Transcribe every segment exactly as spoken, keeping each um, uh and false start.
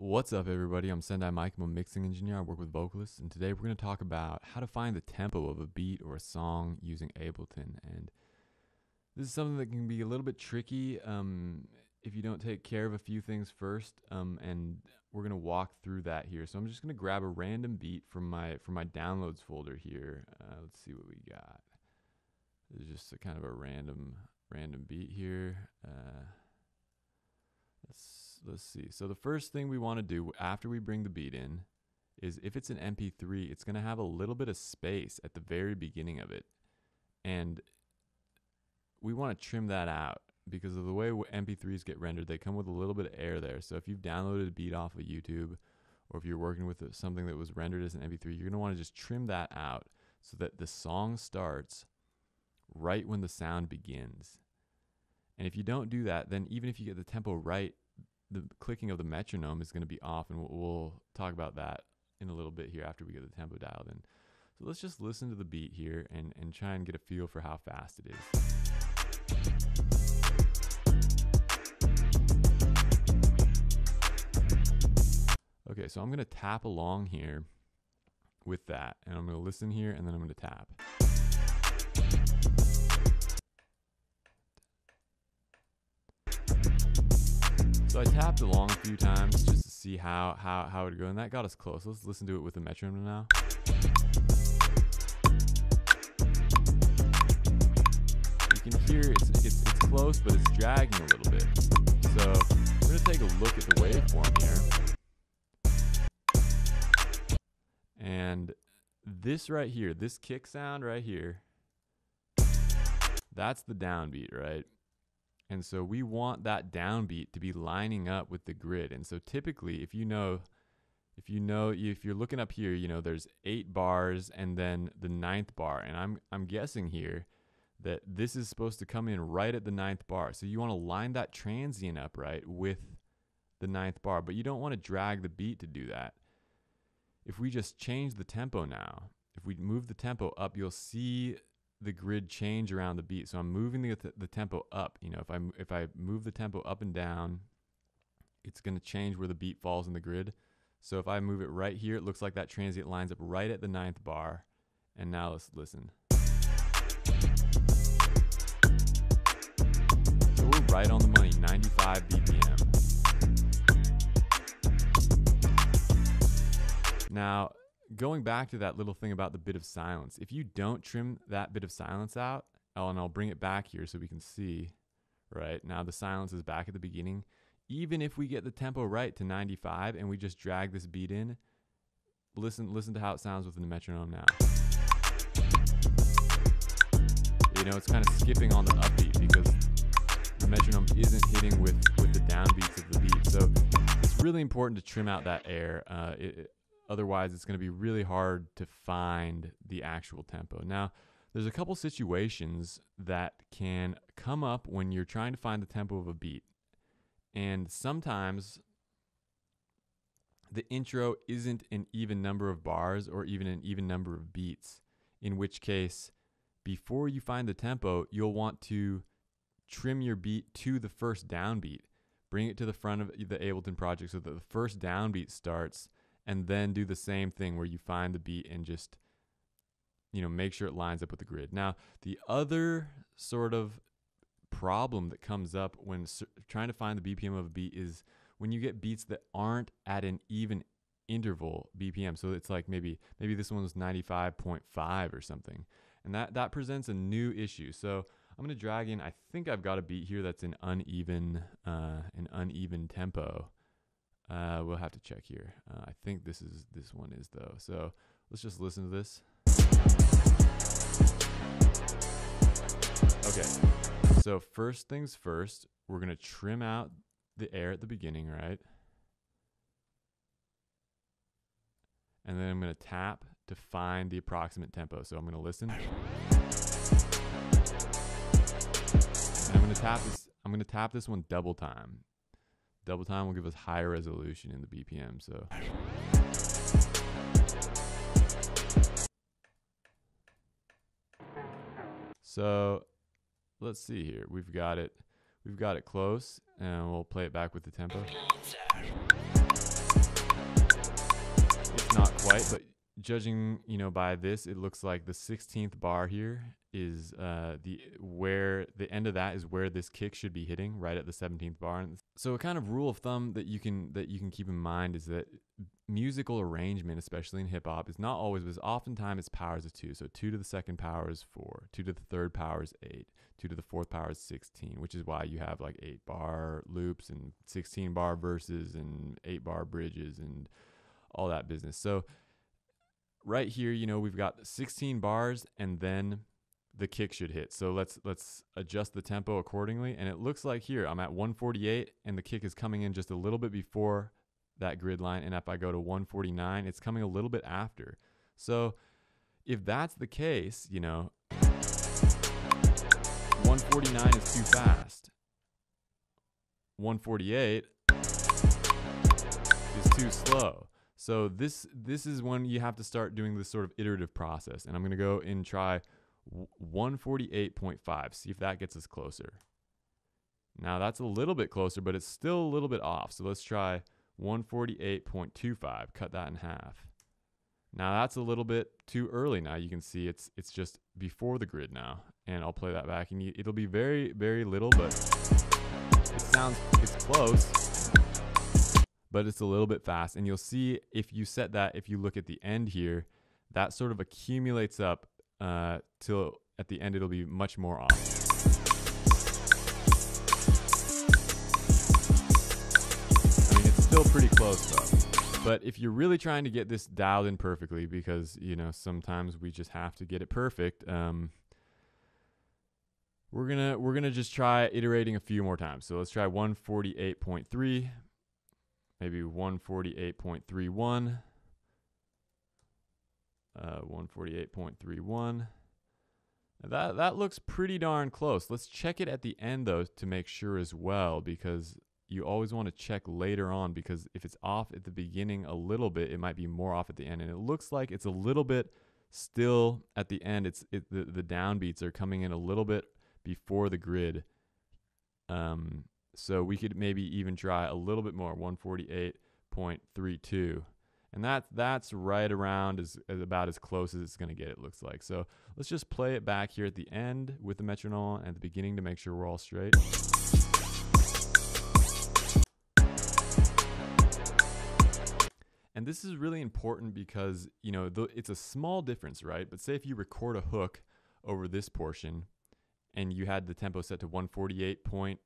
What's up everybody, I'm Sendai Mike, I'm a mixing engineer, I work with vocalists, and today we're going to talk about how to find the tempo of a beat or a song using Ableton. And this is something that can be a little bit tricky um, if you don't take care of a few things first, um, and we're going to walk through that here. So I'm just going to grab a random beat from my, from my downloads folder here. Uh, let's see what we got. This is just a kind of a random, random beat here. Uh, Let's, let's see. So the first thing we want to do after we bring the beat in is, if it's an M P three, it's going to have a little bit of space at the very beginning of it. And we want to trim that out because of the way M P threes get rendered. They come with a little bit of air there. So if you've downloaded a beat off of YouTube, or if you're working with something that was rendered as an M P three, you're going to want to just trim that out so that the song starts right when the sound begins. And if you don't do that, then even if you get the tempo right, the clicking of the metronome is going to be off, and we'll, we'll talk about that in a little bit here after we get the tempo dialed in. So let's just listen to the beat here and, and try and get a feel for how fast it is. Okay, so I'm going to tap along here with that, and I'm going to listen here, and then I'm going to tap. So I tapped along a few times just to see how, how, how it would go, and that got us close. Let's listen to it with the metronome now. You can hear it's, it's, it's close, but it's dragging a little bit. So we're going to take a look at the waveform here. And this right here, this kick sound right here, that's the downbeat, right? And so we want that downbeat to be lining up with the grid. And so typically, if you know, if you know, if you're looking up here, you know, there's eight bars and then the ninth bar. And I'm, I'm guessing here that this is supposed to come in right at the ninth bar. So you want to line that transient up, right, with the ninth bar, but you don't want to drag the beat to do that. If we just change the tempo now, if we move the tempo up, you'll see the grid change around the beat. So I'm moving the, the tempo up. You know, if I, if I move the tempo up and down, it's going to change where the beat falls in the grid. So if I move it right here, it looks like that transient lines up right at the ninth bar. And now let's listen. So we're right on the money, ninety-five B P M. Now, going back to that little thing about the bit of silence, if you don't trim that bit of silence out, oh, and I'll bring it back here so we can see, right? Now the silence is back at the beginning. Even if we get the tempo right to ninety-five and we just drag this beat in, listen, listen to how it sounds with the metronome now. You know, it's kind of skipping on the upbeat because the metronome isn't hitting with, with the downbeats of the beat. So it's really important to trim out that air. Uh, it, Otherwise, it's going to be really hard to find the actual tempo. Now, there's a couple situations that can come up when you're trying to find the tempo of a beat. And sometimes the intro isn't an even number of bars or even an even number of beats, in which case, before you find the tempo, you'll want to trim your beat to the first downbeat. Bring it to the front of the Ableton project so that the first downbeat starts, and then do the same thing where you find the beat and just, you know, make sure it lines up with the grid. Now, the other sort of problem that comes up when trying to find the B P M of a beat is when you get beats that aren't at an even interval B P M. So it's like maybe maybe this one was ninety-five point five or something. And that, that presents a new issue. So I'm gonna drag in, I think I've got a beat here that's an uneven, uh, an uneven tempo. Uh, we'll have to check here. Uh, I think this is this one is though. So let's just listen to this. Okay. So first things first, we're gonna trim out the air at the beginning, right? And then I'm gonna tap to find the approximate tempo. So I'm gonna listen. And I'm gonna tap this. I'm gonna tap this one double time. Double time will give us higher resolution in the B P M, so. So let's see here. We've got it, we've got it close, and we'll play it back with the tempo. quite, but judging, you know, by this, it looks like the sixteenth bar here is uh, the where the end of that is where this kick should be hitting, right at the seventeenth bar. And so a kind of rule of thumb that you can that you can keep in mind is that musical arrangement, especially in hip hop, is not always, but oftentimes it's powers of two. So two to the second power is four, two to the third power is eight, two to the fourth power is sixteen, which is why you have like eight bar loops and sixteen bar verses and eight bar bridges and all that business. So right here, you know, we've got sixteen bars and then the kick should hit. So let's let's adjust the tempo accordingly. And it looks like here I'm at one forty-eight and the kick is coming in just a little bit before that grid line. And if I go to one forty-nine, it's coming a little bit after. So if that's the case, you know, one forty-nine is too fast. one forty-eight is too slow. So this this is when you have to start doing this sort of iterative process. And I'm going to go and try one forty-eight point five, see if that gets us closer. Now that's a little bit closer, but it's still a little bit off. So let's try one forty-eight point two five, cut that in half. Now that's a little bit too early. Now you can see it's it's just before the grid now. And I'll play that back and you, it'll be very, very little, but it sounds, it's close, but it's a little bit fast. And you'll see if you set that, if you look at the end here, that sort of accumulates up uh, till at the end it'll be much more off. Pretty close though, but if you're really trying to get this dialed in perfectly, because you know sometimes we just have to get it perfect, um we're gonna we're gonna just try iterating a few more times. So let's try one forty-eight point three, maybe one forty-eight point three one, uh one forty-eight point three one. that that looks pretty darn close. Let's check it at the end though to make sure as well, because you always want to check later on, because if it's off at the beginning a little bit, it might be more off at the end. And it looks like it's a little bit still at the end. It's it, the, the downbeats are coming in a little bit before the grid. Um, so we could maybe even try a little bit more, one forty-eight point three two. And that, that's right around as, as about as close as it's going to get, it looks like. So let's just play it back here at the end with the metronome and at the beginning to make sure we're all straight. And this is really important because, you know, th it's a small difference, right? But say if you record a hook over this portion and you had the tempo set to one forty-eight point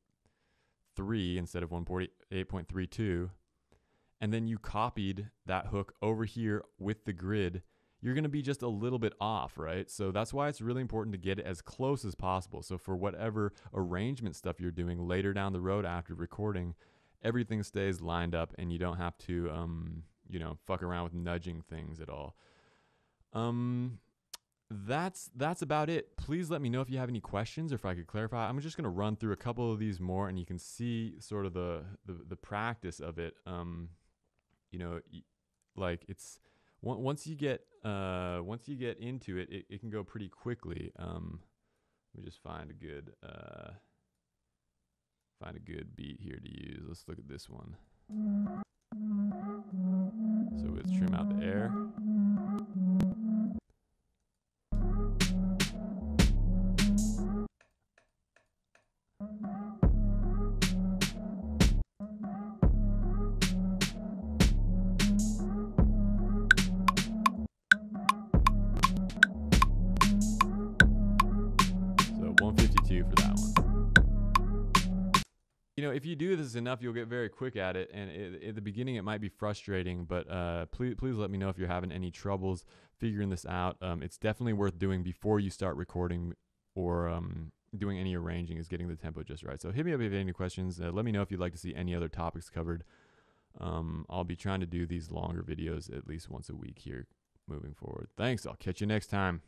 three instead of one forty-eight point three two, and then you copied that hook over here with the grid, you're going to be just a little bit off, right? So that's why it's really important to get it as close as possible. So for whatever arrangement stuff you're doing later down the road after recording, everything stays lined up and you don't have to... Um, you know, fuck around with nudging things at all. Um, that's that's about it. Please let me know if you have any questions or if I could clarify. I'm just gonna run through a couple of these more, and you can see sort of the the, the practice of it. Um, you know, like it's once you get uh, once you get into it, it, it can go pretty quickly. Um, let me just find a good uh, find a good beat here to use. Let's look at this one. So let's trim out the air. So one fifty-two for that one. You know, if you do this enough, you'll get very quick at it. And it, at the beginning, it might be frustrating, but uh, please, please let me know if you're having any troubles figuring this out. Um, it's definitely worth doing before you start recording or um, doing any arranging, is getting the tempo just right. So hit me up if you have any questions. Uh, let me know if you'd like to see any other topics covered. Um, I'll be trying to do these longer videos at least once a week here moving forward. Thanks. I'll catch you next time.